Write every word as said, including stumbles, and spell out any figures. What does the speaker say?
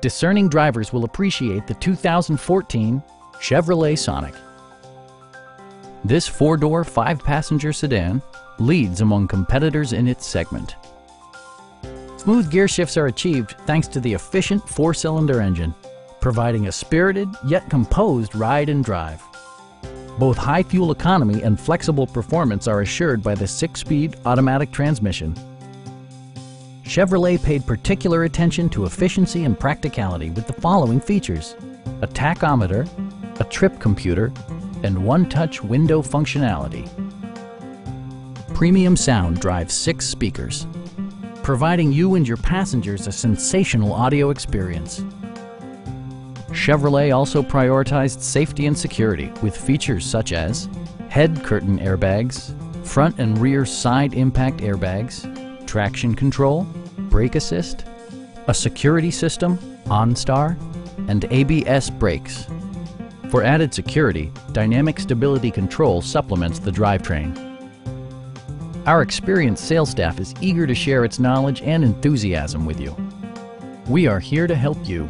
Discerning drivers will appreciate the two thousand fourteen Chevrolet Sonic. This four-door, five-passenger sedan leads among competitors in its segment. Smooth gear shifts are achieved thanks to the efficient four-cylinder engine, providing a spirited yet composed ride and drive. Both high fuel economy and flexible performance are assured by the six-speed automatic transmission. Chevrolet paid particular attention to efficiency and practicality with the following features: a tachometer, a trip computer, and one-touch window functionality. Premium sound drives six speakers, providing you and your passengers a sensational audio experience. Chevrolet also prioritized safety and security with features such as head curtain airbags, front and rear side impact airbags, traction control, brake assist, a security system, OnStar, and A B S brakes. For added security, dynamic stability control supplements the drivetrain. Our experienced sales staff is eager to share its knowledge and enthusiasm with you. We are here to help you.